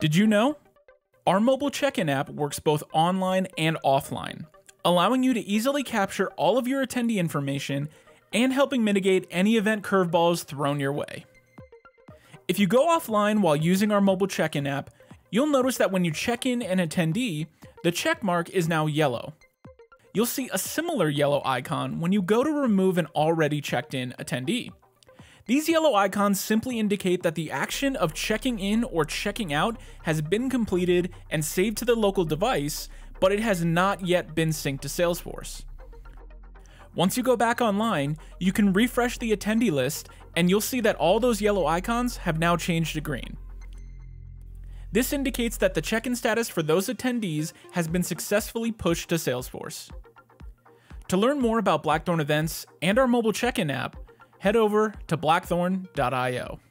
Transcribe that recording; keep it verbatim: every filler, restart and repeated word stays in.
Did you know? Our mobile check-in app works both online and offline, allowing you to easily capture all of your attendee information and helping mitigate any event curveballs thrown your way. If you go offline while using our mobile check-in app, you'll notice that when you check in an attendee, the check mark is now yellow. You'll see a similar yellow icon when you go to remove an already checked-in attendee. These yellow icons simply indicate that the action of checking in or checking out has been completed and saved to the local device, but it has not yet been synced to Salesforce. Once you go back online, you can refresh the attendee list and you'll see that all those yellow icons have now changed to green. This indicates that the check-in status for those attendees has been successfully pushed to Salesforce. To learn more about Blackthorn events and our mobile check-in app, head over to blackthorn dot i o.